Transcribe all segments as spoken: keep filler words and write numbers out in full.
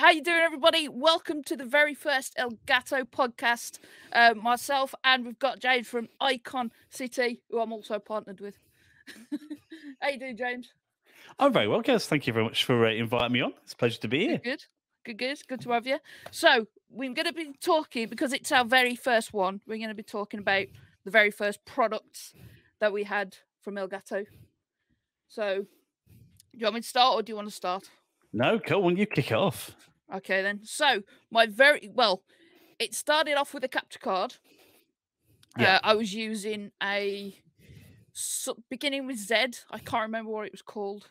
how you doing, everybody? Welcome to the very first Elgato podcast. Uh, myself, and we've got James from Icon City, who I'm also partnered with. How you doing, James? I'm very well, guys. Thank you very much for uh, inviting me on. It's a pleasure to be here. Good, good, good, good to have you. So we're going to be talking, because it's our very first one, we're going to be talking about the very first products that we had from Elgato. So, do you want me to start, or do you want to start? No, cool. When you kick it off. Okay, then. So, my very... Well, it started off with a capture card. Yeah. Uh, I was using a... Beginning with Z. I can't remember what it was called.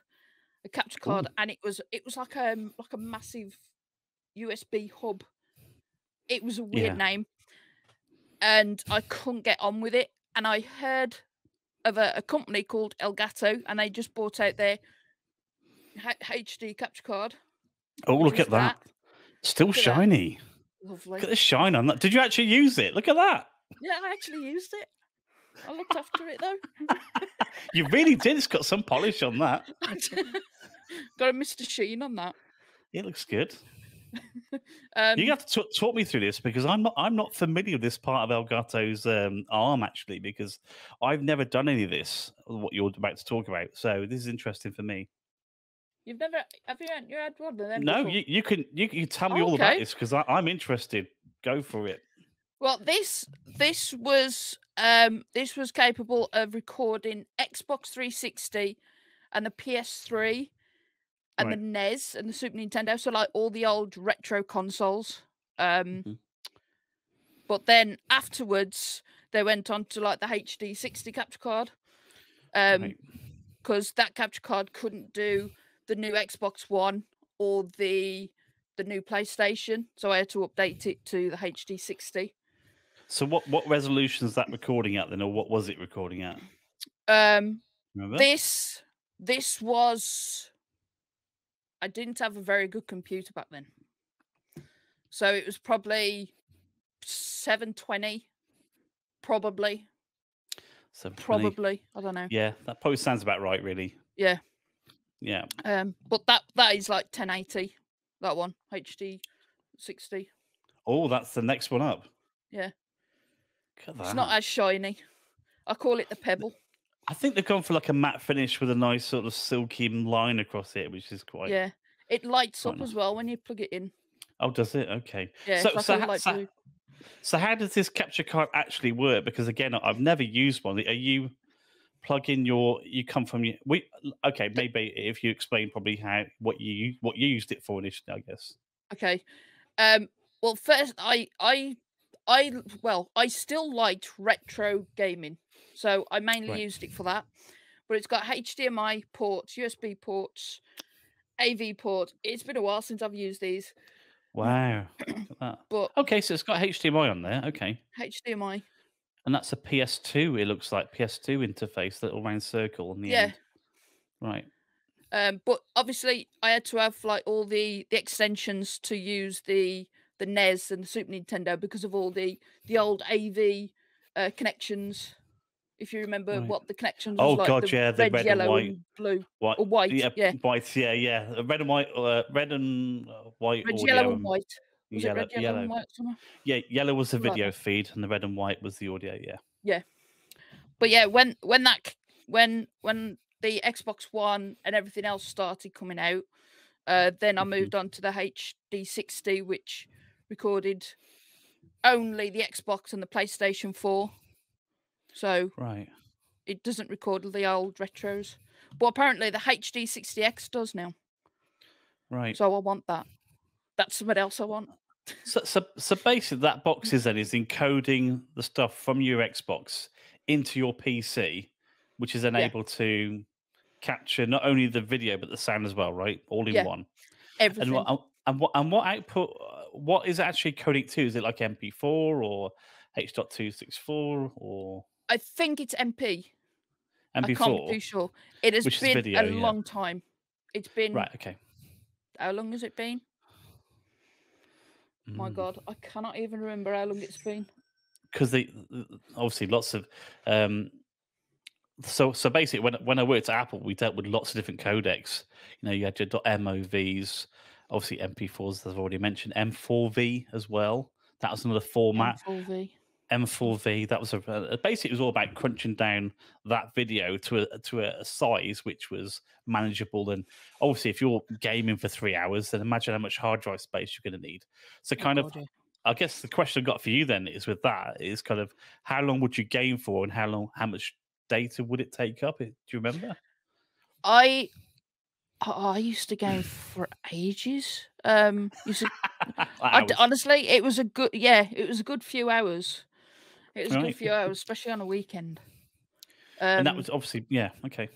A capture card. Ooh. And it was it was like a, like a massive U S B hub. It was a weird yeah. name. And I couldn't get on with it. And I heard... of a, a company called Elgato, and they just bought out their H D capture card. Oh, look at that. that. Still look shiny. That. Lovely. Look at the shine on that. Did you actually use it? Look at that. Yeah, I actually used it. I looked after it, though. You really did. It's got some polish on that. Got a Mister Sheen on that. It looks good. um, you have to talk me through this, because I'm not I'm not familiar with this part of Elgato's um, arm, actually, because I've never done any of this, what you're about to talk about. So this is interesting for me. You've never have you had, you had one of them? No, you, you can you you tell me oh, all okay. about this, because I'm interested. Go for it. Well, this this was um, this was capable of recording Xbox three sixty and the P S three. And right. the N E S and the Super Nintendo, so like all the old retro consoles. Um, mm-hmm. But then afterwards, they went on to like the H D sixty capture card, because um, right. that capture card couldn't do the new Xbox One or the the new PlayStation, so I had to update it to the H D sixty. So what what resolution is that recording at then, or what was it recording at? Um, Remember? This this was. I didn't have a very good computer back then. So it was probably seven twenty, probably. So probably, I don't know. Yeah, that probably sounds about right, really. Yeah. Yeah. Um, but that that is like ten eighty, that one, H D sixty. Oh, that's the next one up. Yeah. It's not as shiny. I call it the pebble. I think they've gone for like a matte finish with a nice sort of silky line across it, which is quite... Yeah, it lights up nice. As well when you plug it in. Oh, does it? Okay. Yeah, so, so, how, so, so how does this capture card actually work? Because, again, I've never used one. Are you plugging your... You come from... your we Okay, maybe if you explain probably how what you what you used it for initially, I guess. Okay. Um, well, first, I... I I well, I still liked retro gaming, so I mainly right. used it for that. But it's got H D M I ports, U S B ports, A V ports. It's been a while since I've used these. Wow. But okay, so it's got H D M I on there. Okay. H D M I. And that's a P S two. It looks like P S two interface, little round circle on the yeah. end. Right. Um, but obviously, I had to have like all the the extensions to use the. the N E S and the Super Nintendo, because of all the the old A V uh, connections. If you remember right. what the connections was oh, like, God, the yeah, the red, red yellow, and white, and blue, white, or white, yeah, yeah, white, yeah, yeah, red and white, uh, red and white, red, audio yellow, and white. Was yellow, it red, yellow, yellow, and white. Yeah, yellow was the video like feed, and the red and white was the audio. Yeah, yeah, but yeah, when when that when when the Xbox One and everything else started coming out, uh, then I mm-hmm. moved on to the H D sixty, which recorded only the Xbox and the PlayStation four, so right it doesn't record the old retros, but apparently the H D sixty X does now, right? So I want that. That's somebody else I want. So, so, so basically that box is then is encoding the stuff from your Xbox into your P C, which is then yeah. able to capture not only the video but the sound as well, right? All in yeah. one. Everything. And what, and what and what output? What is it actually coding to? Is it like M P four or H dot two sixty-four or? I think it's M P. M P four. I can't be sure. It has been video, a yeah. long time. It's been right. Okay. How long has it been? Mm. My God, I cannot even remember how long it's been. Because the obviously lots of. Um, So, so basically, when when I worked at Apple, we dealt with lots of different codecs. You know, you had your .movs, Obviously, M P fours, as I've already mentioned. M four V as well. That was another format. M four V. M four V. That was a, a basically it was all about crunching down that video to a to a size which was manageable. And obviously, if you're gaming for three hours, then imagine how much hard drive space you're going to need. So, kind oh, of, God, yeah. I guess the question I've got for you then is with that is kind of how long would you game for, and how long, how much data would it take up? Do you remember? I I used to game for ages. Um, used to, I, honestly, it was a good yeah, it was a good few hours. It was right. a good few hours, especially on a weekend. Um, and that was obviously, yeah, okay.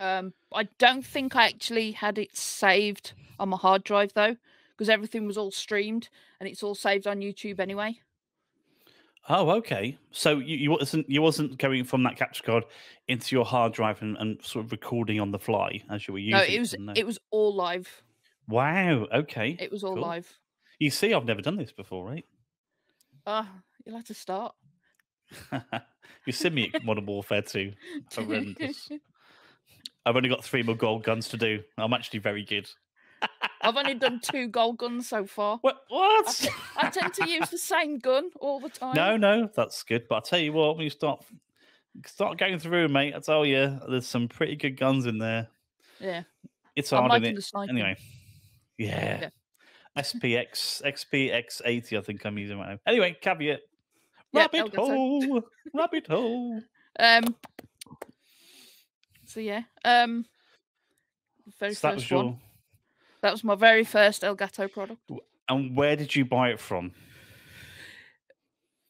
Um, I don't think I actually had it saved on my hard drive, though, because everything was all streamed and it's all saved on YouTube anyway. Oh, okay. So you, you wasn't you wasn't going from that capture card into your hard drive and, and sort of recording on the fly as you were using it? No, it was, it was all live. Wow, okay. It was all cool. live. You see, I've never done this before, right? Uh, you'll have to start. You send me Modern Warfare two. Horrendous. I've only got three more gold guns to do. I'm actually very good. I've only done two gold guns so far. What? what? I, I tend to use the same gun all the time. No, no, that's good. But I tell you what, when you start start going through, mate, I tell you, there's some pretty good guns in there. Yeah, it's hard, I'm liking the sniper. Anyway, yeah. yeah. S P X, X P X eighty, I think I'm using right now. Anyway, caveat. Rabbit yeah, hole, rabbit hole. Um. So yeah, um. Very so first that was one. Your... That was my very first Elgato product. And where did you buy it from?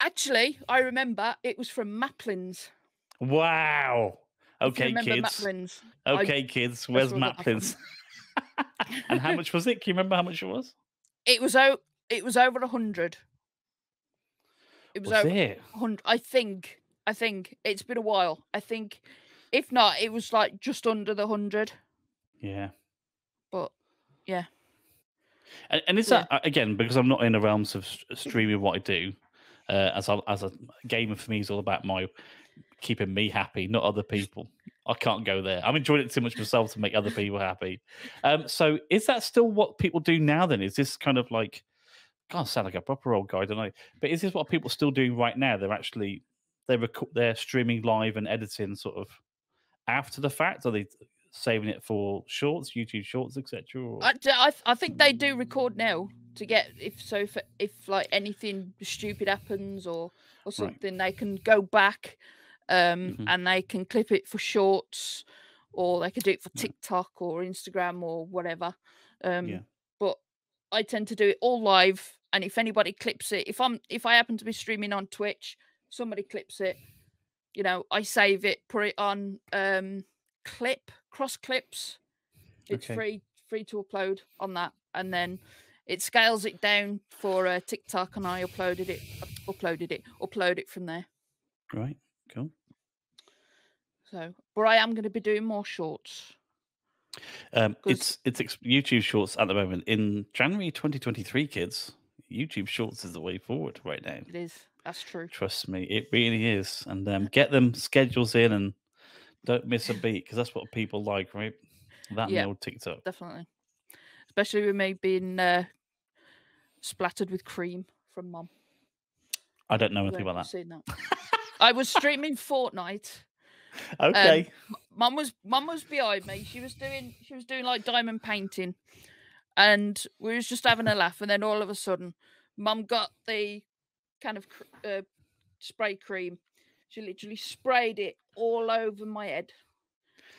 Actually, I remember it was from Maplins. Wow. Okay, kids. Maplins. Okay, I... kids. Where's Maplins? And how much was it? Can you remember how much it was? It was oh, it was over a hundred. It was, was over it? one hundred. I think. I think it's been a while. I think, if not, it was like just under the hundred. Yeah. But. Yeah, and, and is yeah. that again because I'm not in the realms of streaming what I do, uh, as I, as a gamer for me is all about my keeping me happy, not other people. I can't go there. I'm enjoying it too much myself to make other people happy. Um, so is that still what people do now? Then is this kind of like, God, I sound like a proper old guy, don't I? But is this what people are still doing right now? They're actually they're rec- they're streaming live and editing sort of after the fact. Are they? Saving it for shorts, YouTube Shorts, et cetera. Or... I, I, I think they do record now to get if so if, if like anything stupid happens or or something, right. they can go back um, mm-hmm. and they can clip it for shorts, or they could do it for TikTok yeah. or Instagram or whatever. Um, yeah. But I tend to do it all live, and if anybody clips it, if I'm if I happen to be streaming on Twitch, somebody clips it. You know, I save it, put it on. Um, clip cross clips it's okay. free free to upload on that, and then it scales it down for uh, TikTok, and I uploaded it uploaded it upload it from there. Right, cool. So but I am going to be doing more shorts. um it's it's YouTube Shorts at the moment. In January twenty twenty-three, kids, YouTube Shorts is the way forward right now. It is, that's true, trust me, it really is. And um get them schedules in and don't miss a beat, because that's what people like, right? That yeah, and the old TikTok. Definitely. Especially with me being uh, splattered with cream from Mum. I don't know anything about that. Seen that. I was streaming Fortnite. Okay. Um, Mum was Mum was behind me. She was doing she was doing like diamond painting, and we was just having a laugh. And then all of a sudden, Mum got the kind of uh, spray cream. She literally sprayed it all over my head.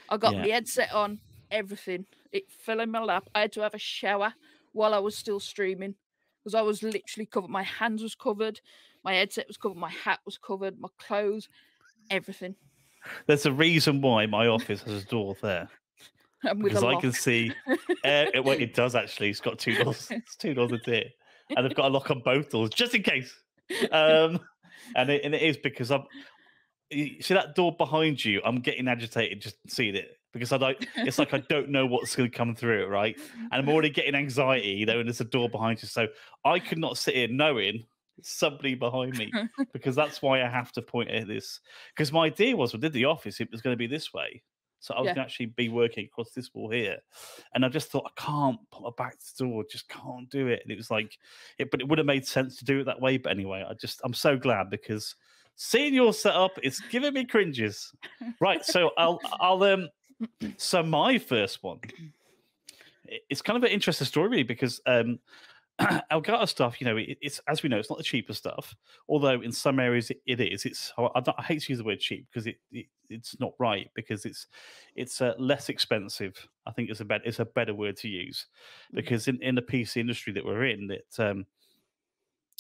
I got yeah. my headset on, everything. It fell in my lap. I had to have a shower while I was still streaming, because I was literally covered. My hands was covered. My headset was covered. My hat was covered. My clothes, everything. There's a reason why my office has a door there. Because I can see. Uh, it, well, it does actually. It's got two doors. It's two doors a day. And I've got a lock on both doors, just in case. Um, and, it, and it is because I'm... You see that door behind you? I'm getting agitated just seeing it, because I don't. It's like I don't know what's going to come through, right? And I'm already getting anxiety, you know. And there's a door behind you, so I could not sit here knowing somebody behind me, because that's why I have to point at this. Because my idea was, we did the office, it was going to be this way, So I was yeah. going to actually be working across this wall here. And I just thought, I can't put a back door, just can't do it. And it was like, it, but it would have made sense to do it that way. But anyway, I just, I'm so glad because seeing your setup is giving me cringes. Right. So I'll, I'll, um, so my first one, it's kind of an interesting story really because, um, Elgato stuff, you know, it, it's as we know, it's not the cheapest stuff. Although in some areas it, it is. It's I, I hate to use the word cheap because it, it it's not right because it's it's uh, less expensive. I think it's a better it's a better word to use because in, in the P C industry that we're in, that um,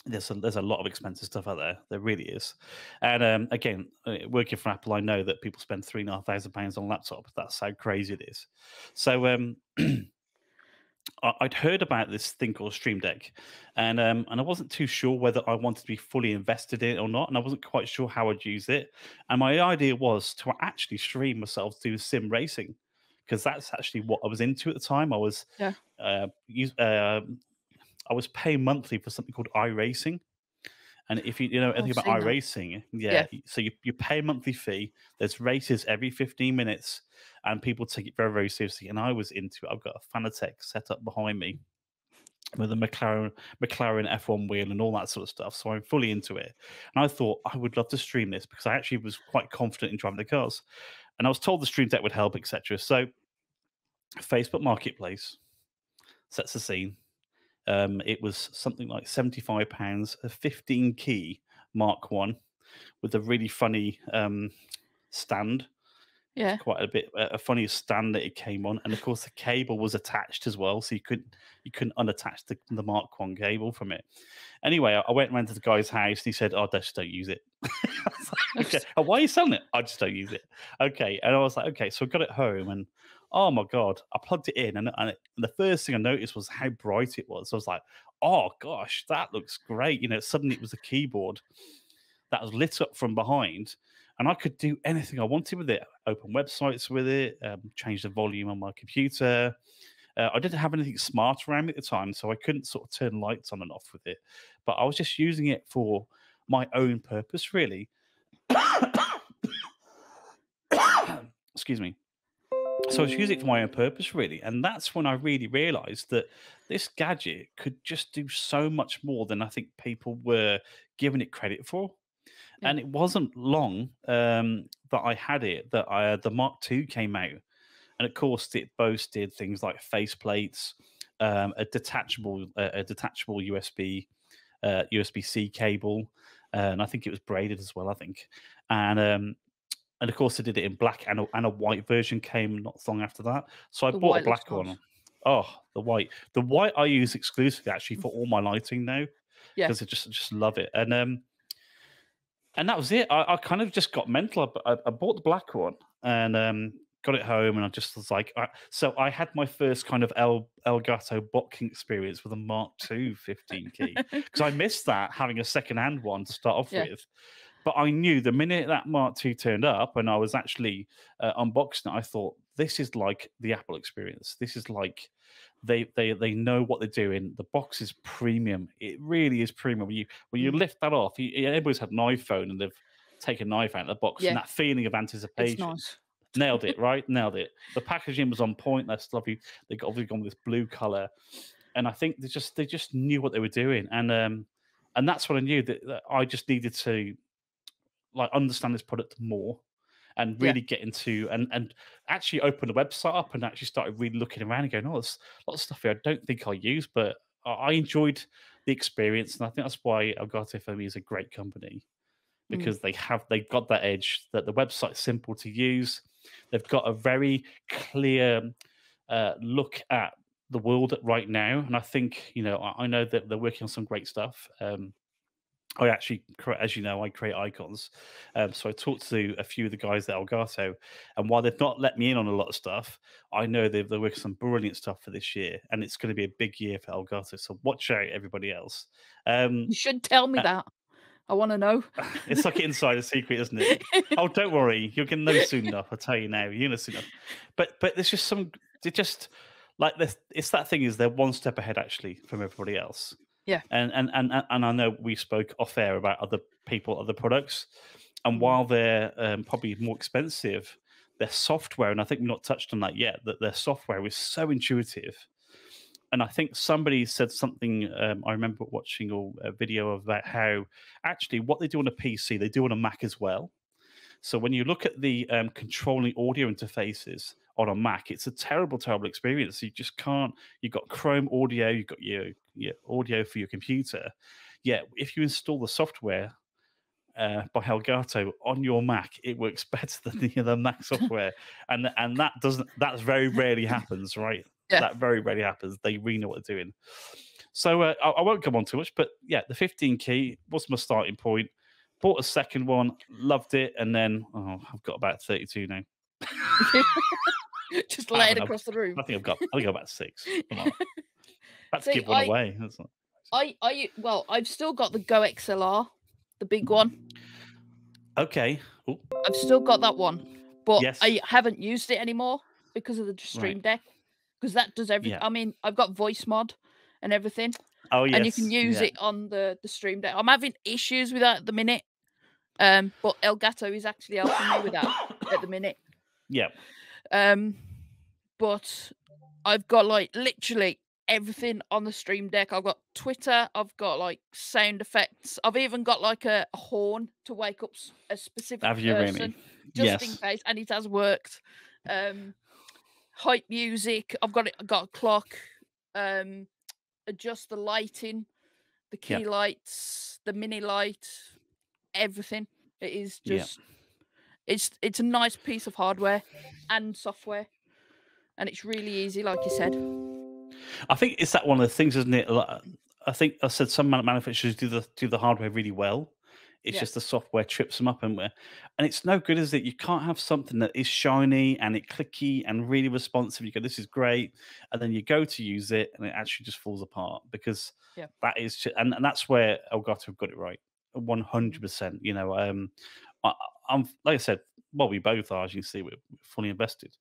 there's a, there's a lot of expensive stuff out there. There really is. And um, again, working for Apple, I know that people spend three and a half thousand pounds on a laptop. That's how crazy it is. So. Um, I'd heard about this thing called Stream Deck, and um, and I wasn't too sure whether I wanted to be fully invested in it or not, and I wasn't quite sure how I'd use it. And my idea was to actually stream myself to sim racing, because that's actually what I was into at the time. I was yeah. uh, use, uh, I was paying monthly for something called iRacing, and if you you know anything about iRacing, yeah, yeah, so you you pay a monthly fee. There's races every fifteen minutes. And people take it very, very seriously. And I was into it. I've got a Fanatec set up behind me with a McLaren McLaren F one wheel and all that sort of stuff. So I'm fully into it. And I thought I would love to stream this because I actually was quite confident in driving the cars. And I was told the Stream Deck would help, et cetera. So Facebook Marketplace sets the scene. Um, it was something like seventy-five pounds, a fifteen key Mark one with a really funny um, stand. Yeah, quite a bit a funny stand that it came on, and of course the cable was attached as well, so you couldn't you couldn't unattach the, the Mark One cable from it. Anyway, I went round to the guy's house and he said, "Oh, I just don't use it." I was like, okay. Oh, why are you selling it? I just don't use it. Okay, and I was like, okay, so I got it home and oh my god, I plugged it in and, and, it, and the first thing I noticed was how bright it was. I was like, oh gosh, that looks great. You know, suddenly it was a keyboard that was lit up from behind. And I could do anything I wanted with it, open websites with it, um, change the volume on my computer. Uh, I didn't have anything smart around me at the time, so I couldn't sort of turn lights on and off with it. But I was just using it for my own purpose, really. Excuse me. So I was using it for my own purpose, really. And that's when I really realized that this gadget could just do so much more than I think people were giving it credit for. Yeah. And it wasn't long um, that I had it, that I, uh, the Mark two came out. And, of course, it boasted things like faceplates, um, a detachable uh, a detachable U S B, uh, U S B C cable, uh, and I think it was braided as well, I think. And, um, and of course, they did it in black, and a, and a white version came not long after that. So I the bought a black one. Oh, the white. The white I use exclusively, actually, for all my lighting now, because yeah. I just, just love it. And... Um, And that was it. I, I kind of just got mental. I, I bought the black one and um, got it home, and I just was like, I, so I had my first kind of El, Elgato botking experience with a Mark two fifteen key because I missed that having a second-hand one to start off yeah. with. But I knew the minute that Mark two turned up and I was actually uh, unboxing it, I thought, this is like the Apple experience. This is like they they they know what they're doing. The box is premium. It really is premium. When you when you lift that off, you, everybody's had an iPhone and they've taken a knife out of the box, yeah. and that feeling of anticipation. It's nice. Nailed it, right? Nailed it. The packaging was on point. That's lovely. They got obviously gone with this blue color, and I think they just they just knew what they were doing, and um and that's what I knew that, that I just needed to like understand this product more. And really yeah. get into and and actually open the website up and actually started really looking around and going, oh, there's lots of stuff here I don't think I use, but I enjoyed the experience, and I think that's why Elgato for me is a great company because mm. they have they've got that edge that the website's simple to use, they've got a very clear uh, look at the world right now, and I think you know I, I know that they're working on some great stuff. Um, I actually, as you know, I create icons. Um, so I talked to a few of the guys at Elgato, and while they've not let me in on a lot of stuff, I know they've, they're working some brilliant stuff for this year, and it's going to be a big year for Elgato. So watch out, everybody else. Um, you should tell me uh, that. I want to know. It's like inside a secret, isn't it? Oh, don't worry. You're going to know soon enough. I'll tell you now. You're going to see enough. But, but there's just some, they're just like this. It's that thing is they're one step ahead actually from everybody else. Yeah, and and and and I know we spoke off air about other people, other products, and while they're um, probably more expensive, their software, and I think we've not touched on that yet, that their software was so intuitive. And I think somebody said something, um, I remember watching a video about how actually what they do on a P C, they do on a Mac as well. So when you look at the um, controlling audio interfaces on a Mac, it's a terrible, terrible experience. You just can't, you've got Chrome audio, you've got your, your audio for your computer. Yet if you install the software uh, by Elgato on your Mac, it works better than the other Mac software. And and that doesn't, that very rarely happens, right? Yeah. That very rarely happens. They really know what they're doing. So uh, I, I won't come on too much, but yeah, the fifteen key was my starting point. Bought a second one, loved it, and then oh, I've got about thirty-two now. Just lay it across the room. I think I've got, I think I've got about six. Come on. That's give one I, away. That's not... I, I, well, I've still got the Go X L R, the big one. Okay. Ooh. I've still got that one, but yes. I haven't used it anymore because of the Stream right. Deck. Because that does everything. Yeah. I mean, I've got voice mod and everything. Oh, yes. And you can use yeah. it on the, the Stream Deck. I'm having issues with that at the minute. Um, but Elgato is actually helping me with that at the minute. Yeah. Um, but I've got like literally everything on the Stream Deck. I've got Twitter. I've got like sound effects. I've even got like a, a horn to wake up a specific Have you person. Really? Just yes. in case. And it has worked. Um, hype music. I've got it. I've got a clock. Um, adjust the lighting, the key yep. lights, the mini light, everything. It is just yep. it's it's a nice piece of hardware and software, and it's really easy, like you said. I think it's that one of the things, isn't it? I think I said some manufacturers do the do the hardware really well. It's yeah. just the software trips them up, and where, and it's no good, is it? You can't have something that is shiny and it clicky and really responsive. You go, this is great, and then you go to use it, and it actually just falls apart because yeah. that is, and, and that's where Elgato have got it right, one hundred percent. You know, um, I, I'm like I said, well, we both are. As you can see, we're fully invested.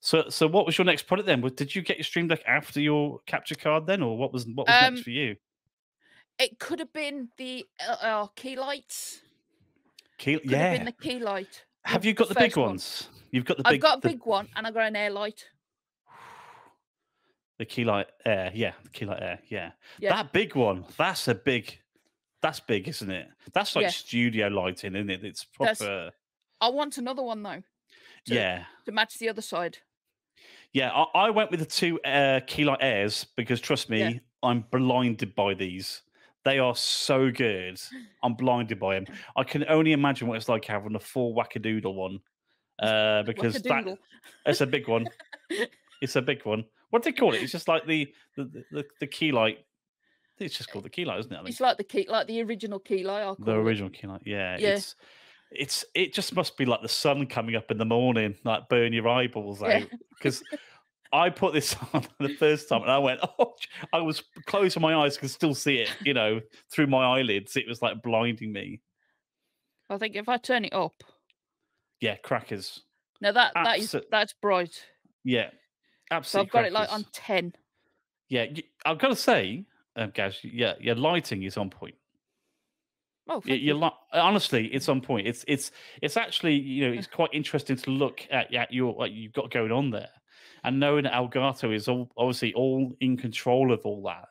So, so what was your next product then? Did you get your Stream Deck after your capture card then, or what was what was um, next for you? It could have been the uh, key lights. Key, could yeah. have been the key light. Have you got the big ones? One. You've got the. Big, I've got a big the... one, and I got an air light. The Key Light Air, yeah, the Key Light Air, yeah. yeah. That big one, that's a big, that's big, isn't it? That's like yeah. studio lighting, isn't it? It's proper. That's... I want another one though. To, yeah. To match the other side. Yeah, I, I went with the two uh, Key Light Airs because trust me, yeah. I'm blinded by these. They are so good. I'm blinded by them. I can only imagine what it's like having a full wackadoodle one, uh, because that, it's a big one. It's a big one. What do they call it? It's just like the the, the, the key light. It's just called the key light, isn't it? I mean, it's like the key, like the original key light. The original it. key light. Yeah. yeah. It's it's it just must be like the sun coming up in the morning, like burn your eyeballs yeah. out because. I put this on the first time and I went, oh, I was closing my eyes, could still see it, you know, through my eyelids. It was like blinding me. I think if I turn it up. Yeah, crackers. No, that, that is, that's bright. Yeah, absolutely. So I've got crackers. It like on ten. Yeah, I've got to say, um, Gaz, yeah, your lighting is on point. Oh, you, you. Li honestly, it's on point. It's it's it's actually, you know, it's quite interesting to look at, at your what you've got going on there. And knowing that Elgato is all, obviously all in control of all that,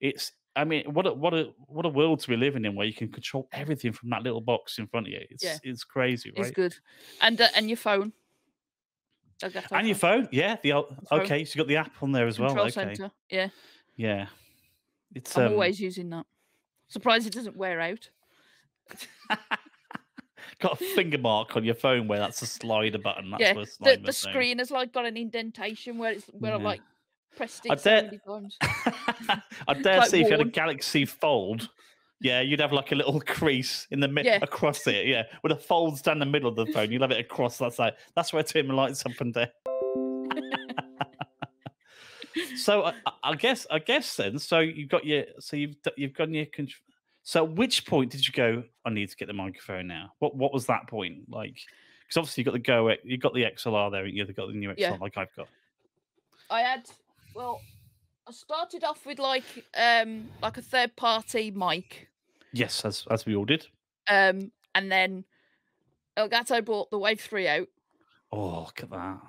it's, I mean, what a, what a what a world to be living in where you can control everything from that little box in front of you. It's yeah. it's crazy, right? It's good. And uh, and your phone. Elgato and phone. your phone, yeah. The, the okay, phone. So you got the app on there as control well. Control okay. center, yeah. Yeah, it's. I'm um, always using that. Surprised it doesn't wear out. Got a finger mark on your phone where that's a slider button. That's yeah, where the, the screen has like got an indentation where it's where yeah. I've like pressed it. I dare, I dare like say, worn. If you had a Galaxy Fold, yeah, you'd have like a little crease in the middle yeah. across it. Yeah, with a fold down the middle of the phone, you'd have it across that side. That's where I turn my lights up and down. So I, I guess, I guess then. So you've got your, so you've you've got your control. So at which point did you go, I need to get the microphone now? What what was that point? Like, because obviously you've got the Go, you've got the X L R there, and you've got the new X L R yeah. like I've got. I had, well, I started off with like um like a third party mic. Yes, as as we all did. Um, and then Elgato brought the Wave three out, Oh, look at that.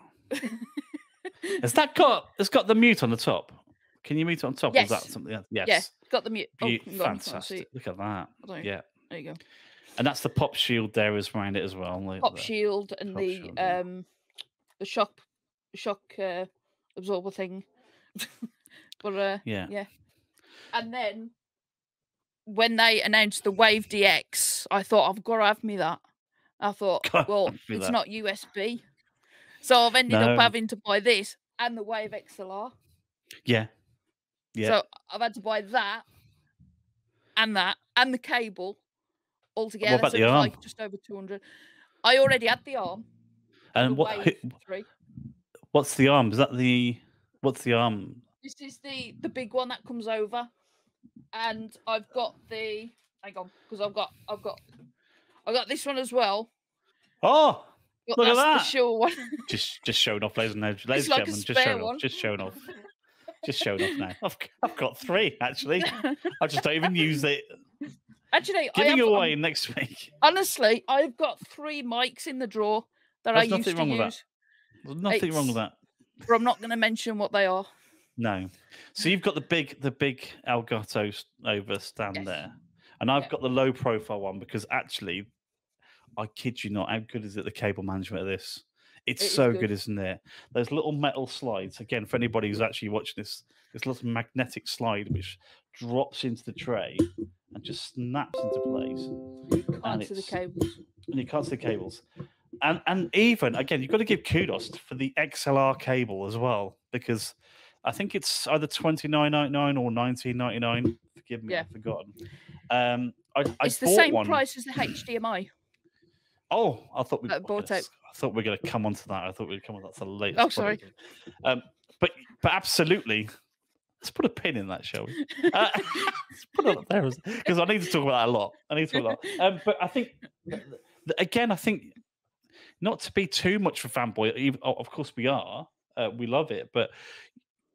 Has that got, it's got the mute on the top? Can you mute on top? Yes. Is that something else? Yes. Yeah, got the mute. Oh, fantastic. Look at that. Yeah. There you go. And that's the pop shield there is around it as well. Like pop the, shield and pop the shield, yeah. um the shock shock uh, absorber thing. But uh, yeah. yeah. And then when they announced the Wave D X, I thought I've got to have me that. I thought, God, well, it's that. Not U S B. So I've ended no. up having to buy this and the Wave X L R. Yeah. Yeah. So I've had to buy that and that and the cable altogether. What about so the arm? Like just over two hundred. I already had the arm. And the what Wave three. What's the arm? Is that the what's the arm? This is the the big one that comes over. And I've got the hang on, because I've got I've got I got this one as well. Oh, but look that's at that! The Shure one. just, just showing off, ladies and ladies like gentlemen. Just showing one. off. Just showing off. Just showing off now. I've, I've got three actually. I just don't even use it. Actually, giving away um, next week. Honestly, I've got three mics in the drawer that There's I used to use. There's nothing wrong with that. There's nothing it's, wrong with that. But I'm not going to mention what they are. No. So you've got the big, the big Elgato over stand yes. there, and I've yeah. got the low profile one because actually. I kid you not, how good is it, the cable management of this? It's it so good. good, isn't it? Those little metal slides, again, for anybody who's actually watching this, this little magnetic slide which drops into the tray and just snaps into place. You can't see the cables. And you can't see the cables. And, and even, again, you've got to give kudos for the X L R cable as well, because I think it's either twenty-nine ninety-nine or nineteen ninety-nine. Forgive me, yeah. I've forgotten. Um, I, it's I the same one. price as the H D M I. Oh, I thought we. Uh, I thought we we're going to come onto that. I thought we'd come on. That's the latest. Oh, sorry. Um, but but absolutely, let's put a pin in that, shall we? Uh, let's put it up there because I need to talk about that a lot. I need to talk a lot. Um, but I think again, I think not to be too much of a fanboy. Even, oh, of course, we are. Uh, we love it. But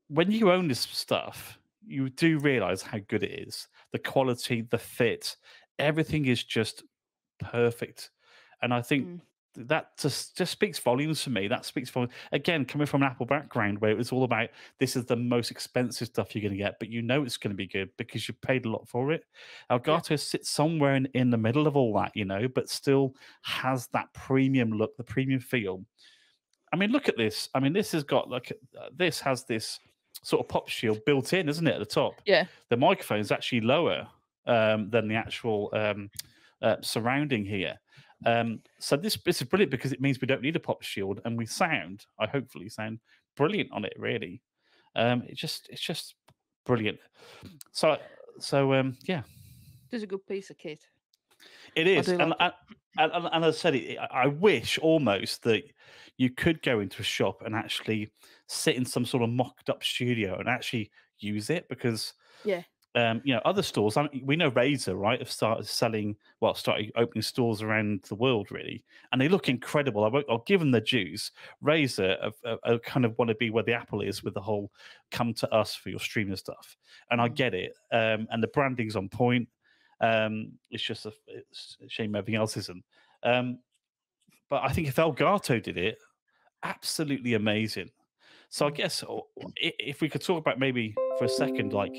when you own this stuff, you do realise how good it is. The quality, the fit, everything is just perfect. And I think mm. that just, just speaks volumes to me. That speaks volumes. Again, coming from an Apple background where it was all about this is the most expensive stuff you're going to get, but you know it's going to be good because you paid a lot for it. Elgato yeah. sits somewhere in, in the middle of all that, you know, but still has that premium look, the premium feel. I mean, look at this. I mean, this has got like uh, this has this sort of pop shield built in, isn't it, at the top? Yeah. The microphone is actually lower um, than the actual um, uh, surrounding here. Um, so this this is brilliant because it means we don't need a pop shield and we sound, I hopefully sound brilliant on it. Really, um, it's just it's just brilliant. So so um, yeah, it's a good piece of kit. It is, and, like and, and, and and as I said, it, I wish almost that you could go into a shop and actually sit in some sort of mocked up studio and actually use it because yeah. Um, you know, other stores. I mean, we know Razer, right? Have started selling, well, started opening stores around the world, really, and they look incredible. I won't, I'll give them the dues. Razer have, have, have kind of want to be where the Apple is with the whole "come to us for your streaming stuff," and I get it. Um, and the branding's on point. Um, it's just a, it's a shame everything else isn't. Um, but I think if Elgato did it, absolutely amazing. So I guess if we could talk about maybe for a second, like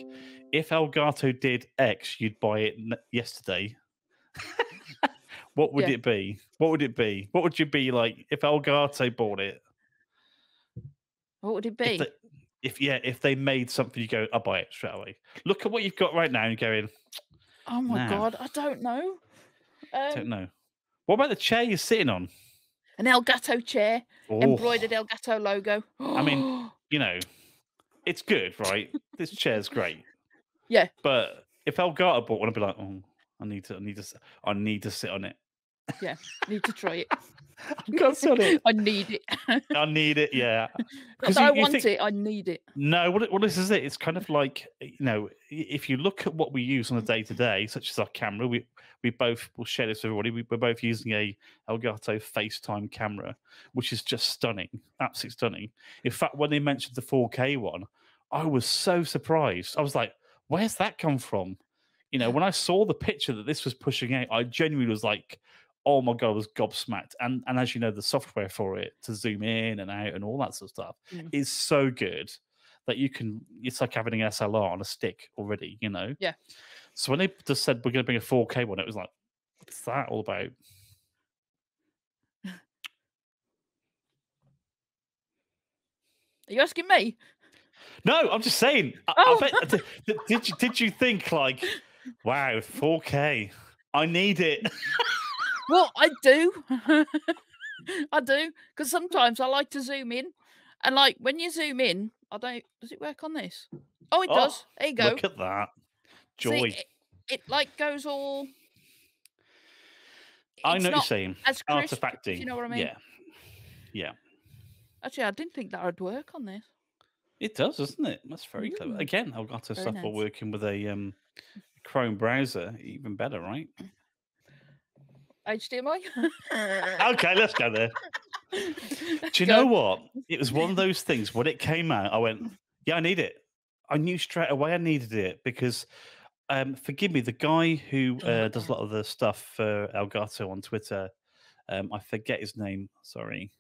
if Elgato did X, you'd buy it yesterday. What would yeah. it be? What would it be? What would you be like if Elgato bought it? What would it be? If, they, if yeah, if they made something, you go, I'll buy it straight away. Look at what you've got right now and going, oh my nah. God, I don't know. Um, I don't know. What about the chair you're sitting on? An Elgato chair, oh. embroidered Elgato logo. I mean, you know, it's good, right? This chair's great. Yeah. But if Elgato bought one, I'd be like, oh, I need to, I need to, I need to sit on it. Yeah, need to try it. I can't sit on it. I need it. I need it. Yeah. Because I want think, it. I need it. No, well, well, this is it. It's kind of like, you know, if you look at what we use on a day to day, such as our camera, we. We both will share this with everybody. We, we're both using a Elgato FaceTime camera, which is just stunning, absolutely stunning. In fact, when they mentioned the four K one, I was so surprised. I was like, "Where's that come from?" You know, when I saw the picture that this was pushing out, I genuinely was like, oh my God, I was gobsmacked. And and as you know, the software for it to zoom in and out and all that sort of stuff mm. is so good that you can, it's like having an S L R on a stick already, you know? Yeah. So when they just said, we're going to bring a four K one, it was like, what's that all about? Are you asking me? No, I'm just saying. I, oh. I bet, did, did, you, did you think like, wow, four K, I need it? Well, I do. I do. Because sometimes I like to zoom in. And like when you zoom in, I don't, does it work on this? Oh, it oh, does. There you go. Look at that. Joy. See, it, it like goes all. I know what you're saying. As crisp, artifacting. You know what I mean? Yeah. Yeah. Actually, I didn't think that would work on this. It does, doesn't it? That's very mm. clever. Again, I've got to suffer nice. working with a um, Chrome browser. Even better, right? H D M I? Okay, let's go there. Do you go. know what? It was one of those things. When it came out, I went, yeah, I need it. I knew straight away I needed it because, um, forgive me, the guy who uh, does a lot of the stuff for Elgato on Twitter, um, I forget his name. Sorry.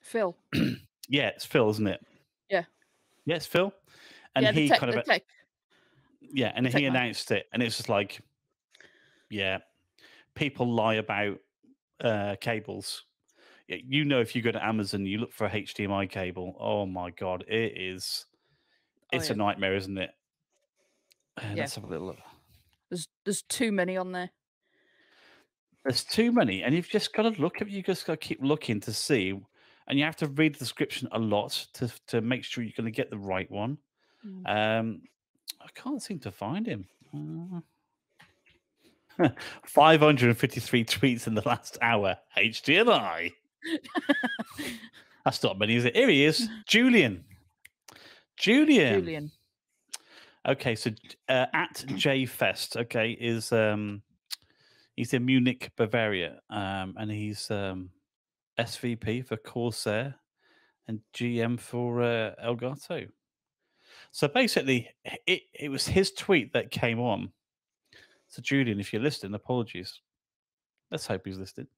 Phil. Yeah, it's Phil, isn't it? Yeah. Yeah, it's Phil. And yeah, he tech, kind of tech. Yeah, and the he announced man. it, and it's just like, yeah, people lie about uh, cables. You know, if you go to Amazon, you look for a H D M I cable. Oh my God, it is. It's oh, yeah. a nightmare, isn't it? Uh, yeah. Let's have a little look. There's there's too many on there. There's too many, and you've just got to look at. You just got to keep looking to see. And you have to read the description a lot to, to make sure you're going to get the right one. Mm. Um, I can't seem to find him. Uh, five hundred fifty-three tweets in the last hour. H D M I. That's not many, is it? Here he is. Julian. Julian. Julian. Okay, so uh, at JFest, okay, is um, he's in Munich, Bavaria. Um, and he's... Um, S V P for Corsair and G M for uh, Elgato. So basically, it, it was his tweet that came on. So Julian, if you're listening, apologies. Let's hope he's listening.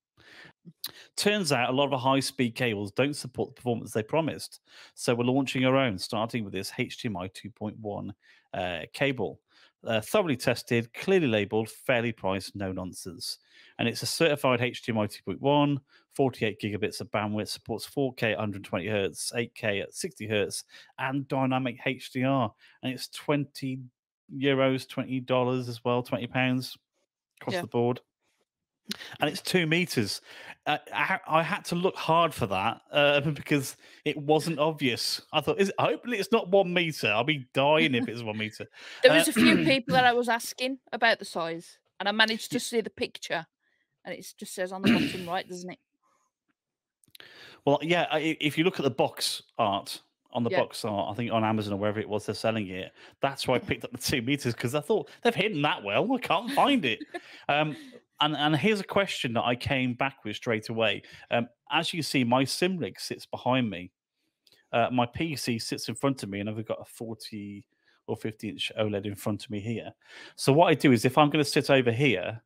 Turns out a lot of high-speed cables don't support the performance they promised. So we're launching our own, starting with this H D M I two point one uh, cable. Uh, thoroughly tested, clearly labeled, fairly priced, no nonsense. And it's a certified H D M I two point one, forty-eight gigabits of bandwidth, supports four K at one hundred twenty hertz, eight K at sixty hertz, and dynamic H D R. And it's twenty euros, twenty dollars as well, twenty pounds across yeah. the board. And it's two meters. Uh, I, I had to look hard for that uh, because it wasn't obvious. I thought, is it, hopefully it's not one meter. I'll be dying if it's one meter. There uh, was a few people that I was asking about the size, and I managed to see the picture, and it just says on the bottom right, doesn't it? Well, yeah. I, if you look at the box art on the yeah. box art, I think on Amazon or wherever it was they're selling it. That's why I picked up the two meters because I thought they've hidden that well. I can't find it. Um, And, and here's a question that I came back with straight away. Um, as you see, my sim rig sits behind me. Uh, my P C sits in front of me, and I've got a forty or fifty inch OLED in front of me here. So what I do is if I'm going to sit over here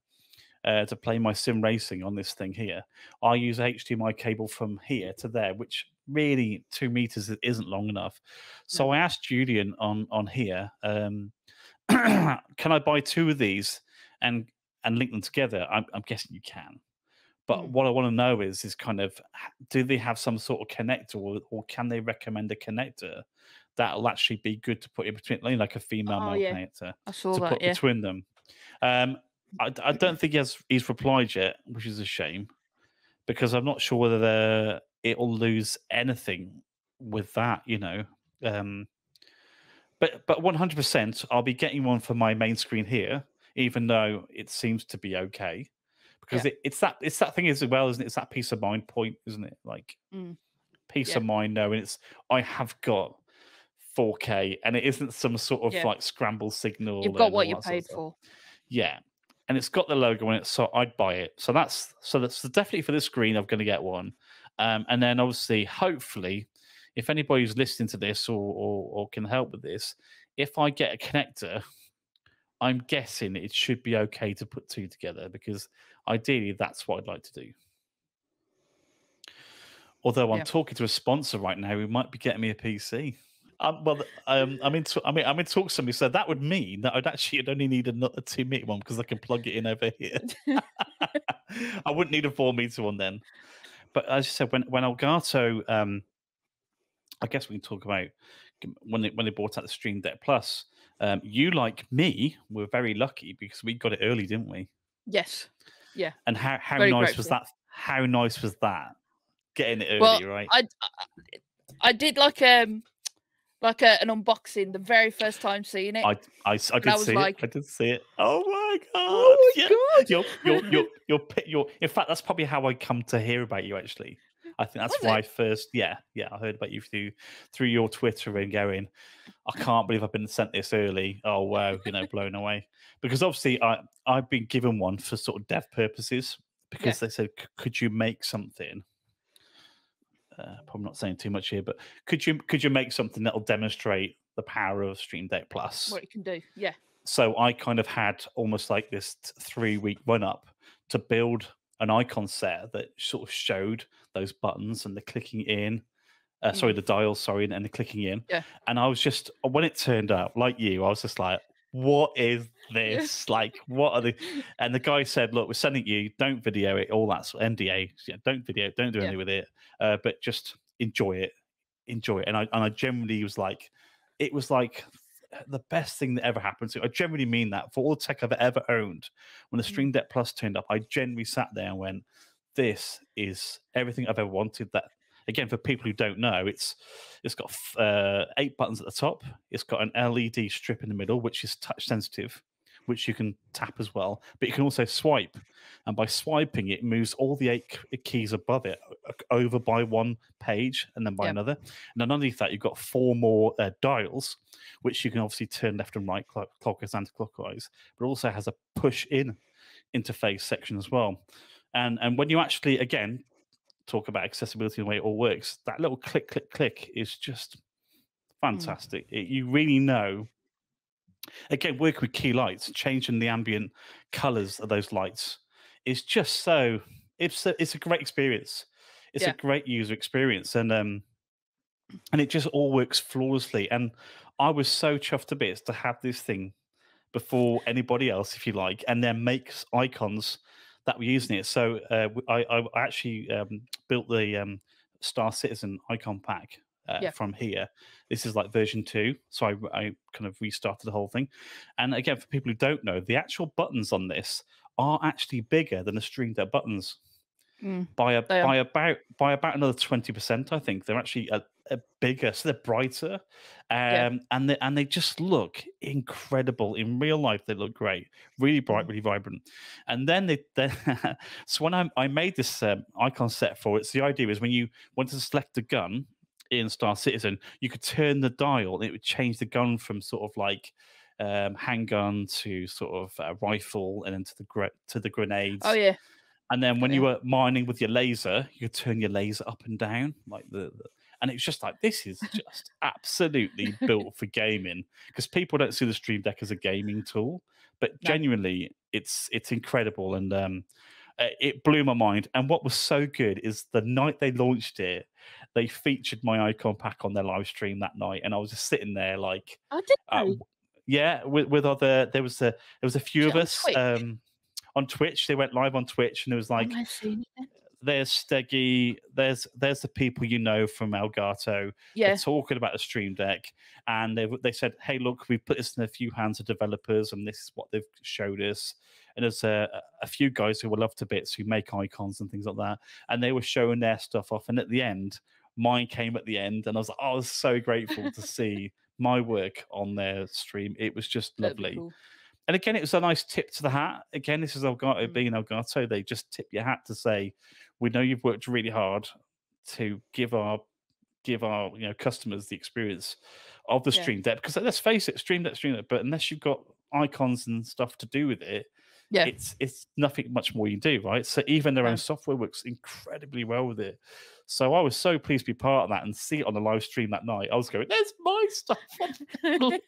uh, to play my sim racing on this thing here, I use a H D M I cable from here to there, which really two meters isn't long enough. So I asked Julian on, on here, um, can I buy two of these and and link them together? I'm, I'm guessing you can. But mm. what I want to know is, is kind of, do they have some sort of connector, or, or can they recommend a connector that'll actually be good to put in between, like a female male oh, yeah. connector I saw to that, put yeah. between them? Um, I, I don't think he has, he's replied yet, which is a shame, because I'm not sure whether it'll lose anything with that, you know. Um, but but one hundred percent, I'll be getting one for my main screen here, even though it seems to be okay, because yeah. it, it's that it's that thing as well, isn't it? It's that peace of mind point, isn't it? Like mm. peace yeah. of mind knowing it's I have got four K and it isn't some sort of yeah. like scramble signal. You've got what you paid for. Yeah, and it's got the logo on it, so I'd buy it. So that's so that's so definitely for this screen. I'm going to get one, um, and then obviously, hopefully, if anybody's listening to this or or, or can help with this, if I get a connector. I'm guessing it should be okay to put two together, because ideally that's what I'd like to do. Although I'm yeah. talking to a sponsor right now who might be getting me a P C. Um, well, um, I'm in. I mean, I'm in talks to somebody, so that would mean that I'd actually I'd only need another two meter one, because I can plug it in over here. I wouldn't need a four meter one then. But as you said, when when Elgato, um, I guess we can talk about when they, when they bought out the Stream Deck Plus. Um, you, like me, were very lucky because we got it early, didn't we? Yes. Yeah. And how how very nice grateful. was that? How nice was that? Getting it early, well, right? I I did like um. Like a, an unboxing, the very first time seeing it. I I, I did I see like, it. I did see it. Oh my god! Oh my yeah. god! You're, you're, you're, you're, you're, in fact, that's probably how I come to hear about you. Actually, I think that's was why it? I first. Yeah, yeah. I heard about you through through your Twitter and going, I can't believe I've been sent this early. Oh wow! You know, blown away, because obviously I I've been given one for sort of dev purposes, because yeah. they said, could you make something? Uh, probably not saying too much here, but could you could you make something that'll demonstrate the power of Stream Deck Plus? What it can do, yeah. So I kind of had almost like this three-week run-up to build an icon set that sort of showed those buttons and the clicking in, uh, mm. sorry, the dials, sorry, and, and the clicking in. Yeah. And I was just, when it turned up, like you, I was just like, what is this? Yeah. Like, what are the? And the guy said, look, we're sending you, don't video it, all that sort of N D A, yeah, don't video it, don't do yeah. anything with it, uh, but just enjoy it, enjoy it. And I and I generally was like, it was like the best thing that ever happened to me. I generally mean that for all the tech I've ever owned. When the Stream Deck Plus turned up, I generally sat there and went, this is everything I've ever wanted. That, again, for people who don't know, it's it's got uh, eight buttons at the top. It's got an L E D strip in the middle, which is touch sensitive, which you can tap as well. But you can also swipe, and by swiping, it moves all the eight keys above it over by one page and then by yep. another. And underneath that, you've got four more uh, dials, which you can obviously turn left and right, clockwise and anti-clockwise. But it also has a push-in interface section as well. And and when you actually, again, talk about accessibility and the way it all works, that little click, click, click is just fantastic. Mm. It, you really know. Again, work with key lights, changing the ambient colors of those lights is just so. It's a, it's a great experience. It's yeah. a great user experience, and um, and it just all works flawlessly. And I was so chuffed to bits to have this thing before anybody else, if you like, and then makes icons that we're using it. So uh, I, I actually um, built the um, Star Citizen icon pack uh, yeah. from here. This is like version two. So I, I kind of restarted the whole thing. And again, for people who don't know, the actual buttons on this are actually bigger than the Stream Deck buttons mm, by a, by about by about another twenty percent. I think they're actually a, a bigger, so they're brighter, um, yeah. and they and they just look incredible in real life. They look great, really bright, really vibrant. And then they, they so when I, I made this um, icon set for it, so the idea is when you wanted to select a gun in Star Citizen, you could turn the dial and it would change the gun from sort of like um, handgun to sort of uh, rifle, and then to the gr to the grenades. Oh yeah. And then when yeah. you were mining with your laser, you could turn your laser up and down like the. the And it's just like, this is just absolutely built for gaming, because people don't see the Stream Deck as a gaming tool, but no. genuinely, it's it's incredible, and um, it blew my mind. And what was so good is the night they launched it, they featured my icon pack on their live stream that night, and I was just sitting there like, oh, did uh, yeah, with, with other there was a there was a few of us um, on Twitch. They went live on Twitch, and it was like. There's Steggy, there's there's the people you know from Elgato. Yeah. They're talking about a Stream Deck, and they they said, "Hey, look, we put this in a few hands of developers, and this is what they've showed us." And there's a, a few guys who were loved to bits who make icons and things like that, and they were showing their stuff off. And at the end, mine came at the end, and I was like, oh, "I was so grateful to see my work on their stream. It was just That'd lovely." Cool. And again, it was a nice tip to the hat. Again, this is Elgato mm. being Elgato. They just tip your hat to say, we know you've worked really hard to give our give our you know customers the experience of the yeah. Stream Deck, because let's face it, Stream Deck, Stream Deck, but unless you've got icons and stuff to do with it, yeah, it's it's nothing much more you can do, right? So even their yeah. own software works incredibly well with it. So I was so pleased to be part of that and see it on the live stream that night. I was going, "There's my stuff." Look,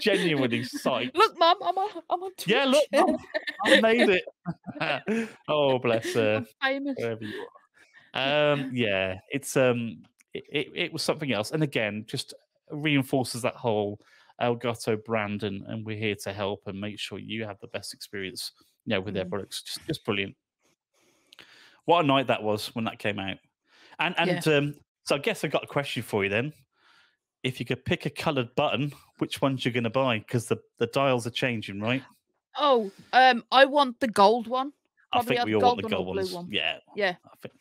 genuinely psyched. Look, Mum, I'm on, I'm on Twitch. Yeah, look, Mum, I made it. Oh, bless her. I'm famous. Wherever you are. Um, yeah, it's um, it, it it was something else, and again, just reinforces that whole Elgato brand, and, and we're here to help and make sure you have the best experience, you know, with their mm. products. Just, just brilliant. What a night that was when that came out. And and yeah. um, so I guess I got a question for you then. If you could pick a coloured button, which ones you're going to buy? Because the, the dials are changing, right? Oh, um, I want the gold one. Probably I think we all want the gold ones. One. Yeah, yeah. I think,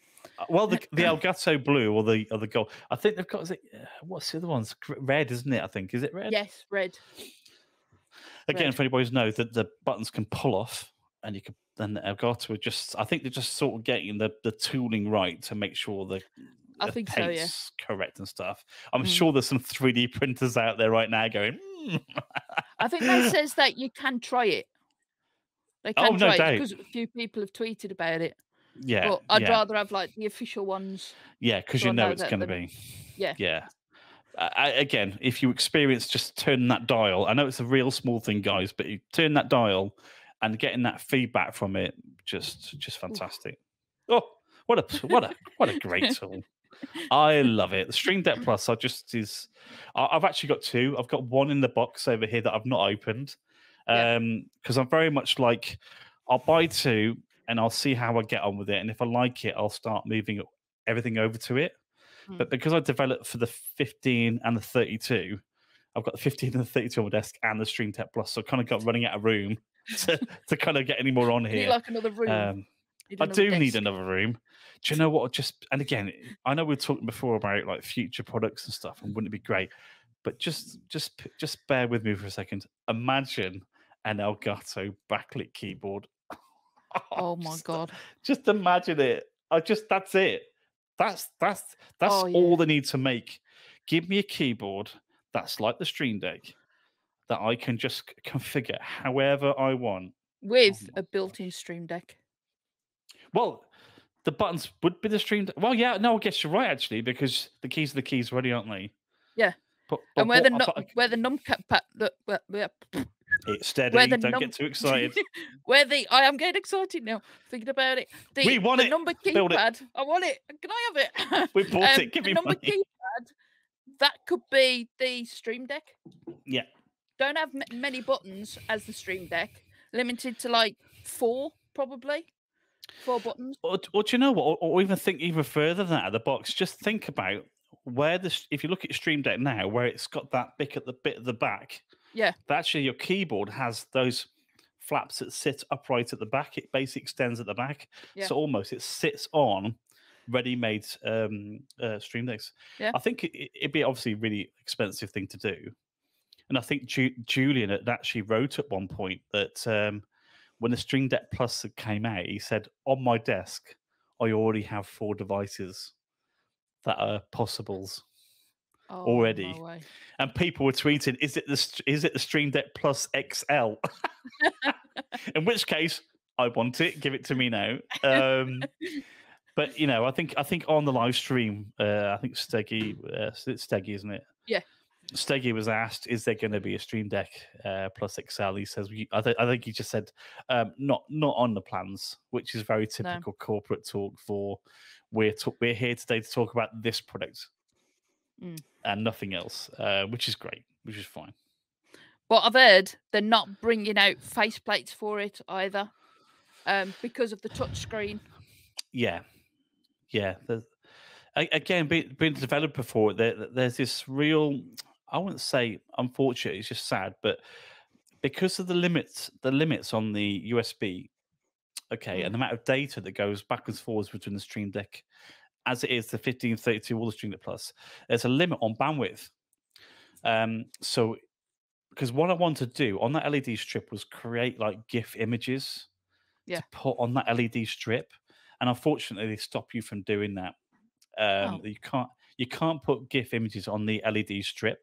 well, the the Elgato blue or the or the gold. I think they've got. Is it, what's the other ones? Red, isn't it? I think is it red? Yes, red. Again, red. For anybody who knows, that the buttons can pull off, and you can. And Elgato are just, I think they're just sort of getting the, the tooling right to make sure the, I the think so, yeah. correct and stuff. I'm mm. sure there's some three D printers out there right now going, mm. I think that says that you can try it. They can oh, try no, it because a few people have tweeted about it. Yeah. But I'd yeah. rather have like the official ones. Yeah, because you know it's going to be. Yeah. Yeah. I, again, if you experience just turn that dial, I know it's a real small thing, guys, but you turn that dial. And getting that feedback from it, just just fantastic. Oh, what a what a what a great tool! I love it. The Stream Deck Plus, I just is. I've actually got two. I've got one in the box over here that I've not opened, because um, yeah. I'm very much like I'll buy two and I'll see how I get on with it, and if I like it, I'll start moving everything over to it. Mm. But because I developed for the fifteen and the thirty-two, I've got the fifteen and the thirty-two on my desk and the Stream Deck Plus, so I kind of got running out of room. to, to kind of get any more on here. Need like another room. Um, I do desk. need another room. Do you know what? Just and again, I know we were talking before about like future products and stuff, and wouldn't it be great? But just, just, just bear with me for a second. Imagine an Elgato backlit keyboard. Oh, oh my just, god! Just imagine it. I just that's it. That's that's that's oh, all yeah. they need to make. Give me a keyboard that's like the Stream Deck. That I can just configure however I want. With oh a built-in Stream Deck. Well, the buttons would be the Stream Deck. Well, yeah, no, I guess you're right, actually, because the keys are the keys already, aren't they? Yeah. But, but, and where but, the, but, num where the numcat pad... Where, where, it's steady, where the don't get too excited. where the... I am getting excited now, thinking about it. The, we want the it. number keypad. I want it. Can I have it? We bought um, it. Give me money. The number keypad, that could be the Stream Deck. Yeah. Don't have many buttons as the Stream Deck. Limited to like four, probably. Four buttons. Or, or do you know what? Or, or even think even further than that out of the box. Just think about where the, if you look at Stream Deck now, where it's got that bit at the bit at the back. Yeah. Actually, your keyboard has those flaps that sit upright at the back. It basically extends at the back. Yeah. So almost it sits on ready-made um, uh, Stream Decks. Yeah. I think it, it'd be obviously a really expensive thing to do. And I think Ju Julian had actually wrote at one point that um, when the Stream Deck Plus came out, he said, on my desk, I already have four devices that are possibles oh, already. No way. And people were tweeting, is it the, is it the Stream Deck Plus X L? In which case, I want it. Give it to me now. Um, but, you know, I think I think on the live stream, uh, I think Steggy, uh, it's Steggy, isn't it? Yeah. Steggy was asked, "Is there going to be a Stream Deck uh, Plus X L?" He says, "I, th I think he just said, um, not not on the plans," which is very typical no. corporate talk. For we're to we're here today to talk about this product mm. and nothing else, uh, which is great, which is fine. But I've heard they're not bringing out faceplates for it either, um, because of the touchscreen. Yeah, yeah. Again, being, being a developer for it, there, there's this real. I wouldn't say unfortunate, it's just sad, but because of the limits, the limits on the U S B, okay, and the amount of data that goes back and forwards between the Stream Deck, as it is the fifteen thirty-two or the Stream Deck Plus, there's a limit on bandwidth. Um, so, because what I wanted to do on that L E D strip was create like GIF images yeah. to put on that L E D strip, and unfortunately, they stop you from doing that. Um, oh. You can't you can't put GIF images on the L E D strip.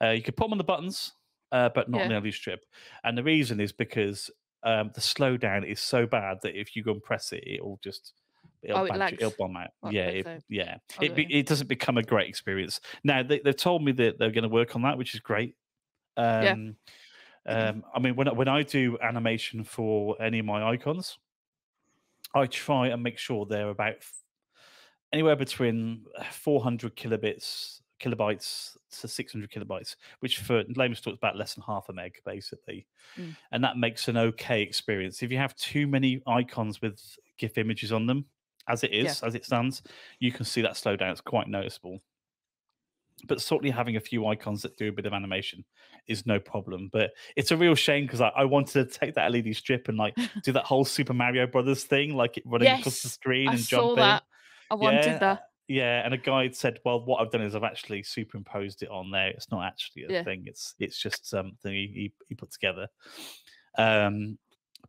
Uh, you could put them on the buttons, uh, but not yeah. on the L E D strip. And the reason is because um, the slowdown is so bad that if you go and press it, it'll just it'll, oh, it lags. You, it'll bomb out. Well, yeah, it, so. yeah. Oh, it, be, it doesn't become a great experience. Now they, they've told me that they're going to work on that, which is great. Um, yeah. um, I mean, when when I do animation for any of my icons, I try and make sure they're about anywhere between four hundred kilobits. kilobytes to six hundred kilobytes, which for layman's talk is about less than half a meg, basically. Mm. And that makes an okay experience. If you have too many icons with GIF images on them, as it is, yeah. as it stands, you can see that slowdown. It's quite noticeable. But certainly having a few icons that do a bit of animation is no problem. But it's a real shame because I, I wanted to take that L E D strip and like do that whole Super Mario Brothers thing, like it running yes, across the screen I and saw jumping. That. I wanted yeah. that. Yeah, and a guide said, "Well, what I've done is I've actually superimposed it on there. It's not actually a yeah. thing. It's it's just something he, he, he put together." Um,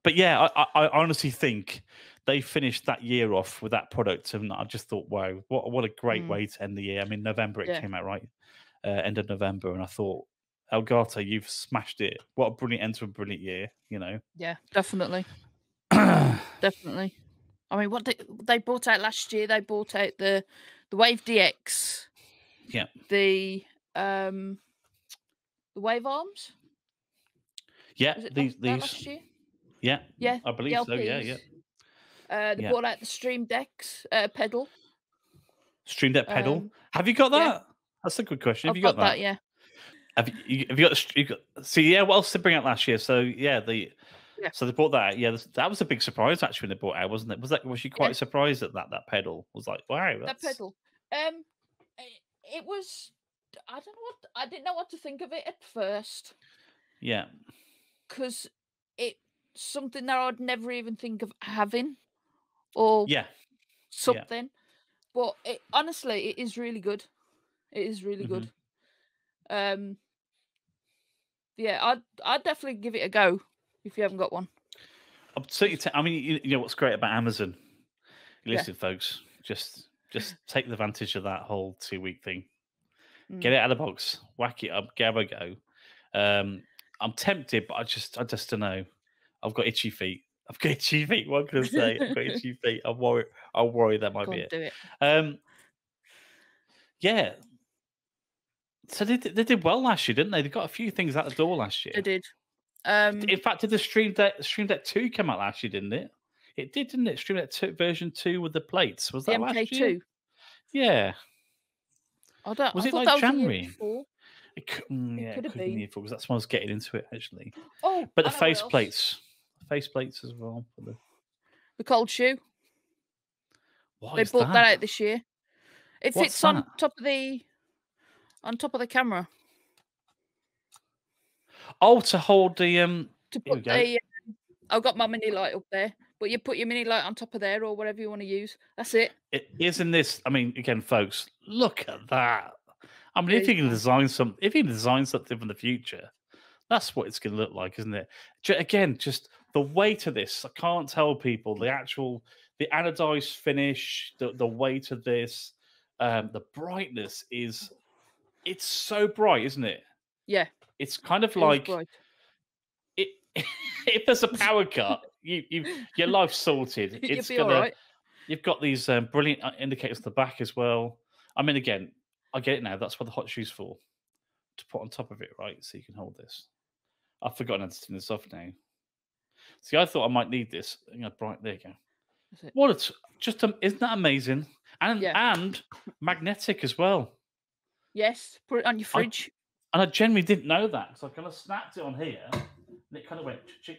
but yeah, I, I, I honestly think they finished that year off with that product, and I just thought, "Wow, what what a great mm. way to end the year!" I mean, November it yeah. came out right, uh, end of November, and I thought, "Elgato, you've smashed it! What a brilliant end to a brilliant year!" You know? Yeah, definitely, definitely. I mean, what they, they bought out last year, they bought out the the Wave D X, yeah, the um, the Wave Arms, yeah, these last, these last year? yeah, yeah, I believe so, yeah, yeah. Uh, they yeah. bought out the Stream Decks uh, pedal, Stream Deck pedal. Um, have you got that? Yeah. That's a good question. Have I've you got, got that? that? Yeah. Have you, have you got? You got see, yeah. What else did they bring out last year? So yeah, the. Yeah. So they bought that. Yeah, that was a big surprise actually when they bought out, wasn't it? Was that was she quite yeah. surprised at that? That pedal was like, wow, that's... that pedal. Um, it was. I don't know what I didn't know what to think of it at first. Yeah, because it's something that I'd never even think of having, or yeah, something. Yeah. But it, honestly, it is really good. It is really mm-hmm. good. Um, yeah, I'd I'd definitely give it a go. If you haven't got one, absolutely. I mean, you, you know what's great about Amazon? Listen, yeah. folks, just just take the advantage of that whole two week thing. Mm. Get it out of the box, whack it up, give a go. Um, I'm tempted, but I just I just don't know. I've got itchy feet. I've got itchy feet. What can I say? I've got itchy feet. I worry. I worry that might Go be on, it. Do it. Um, yeah. So they they did well last year, didn't they? They got a few things out the door last year. They did. Um, in fact, did the Stream Deck Stream Deck two come out last year? Didn't it? It did, didn't it? Stream Deck two, version two with the plates. Was that last year? Yeah. I don't. Was I it like that January? Was it could, mm, it yeah, could have been before because that's when I was getting into it actually. Oh, but the face plates, face plates as well. For the... the cold shoe. What they is bought that? that out this year. It What's fits that? on top of the on top of the camera. Oh, to hold the um. To put the, um, I've got my mini light up there, but you put your mini light on top of there or whatever you want to use. That's it. It isn't this. I mean, again, folks, look at that. I mean, yeah. if you can design some, if you can design something from the future, that's what it's going to look like, isn't it? Again, just the weight of this. I can't tell people the actual, the anodized finish, the the weight of this, um, the brightness is, it's so bright, isn't it? Yeah. It's kind of like it, if there's a power cut, you, you your life's sorted. It's gonna. Right. You've got these um, brilliant indicators at the back as well. I mean, again, I get it now. That's what the hot shoe's for, to put on top of it, right? So you can hold this. I've forgotten how to turn this off now. See, I thought I might need this. You know, bright. There you go. What? It's just um, isn't that amazing? And yeah. and magnetic as well. Yes, put it on your fridge. I, And I genuinely didn't know that, because I kind of snapped it on here, and it kind of went cha-ching.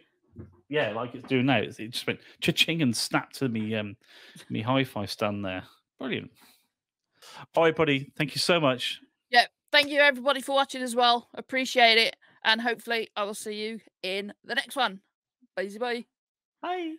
Yeah, like it's doing now. It just went cha-ching and snapped to me, um, me hi-fi stand there. Brilliant. All right, buddy. Thank you so much. Yeah, thank you everybody for watching as well. Appreciate it, and hopefully I will see you in the next one. Bye, bye. Bye.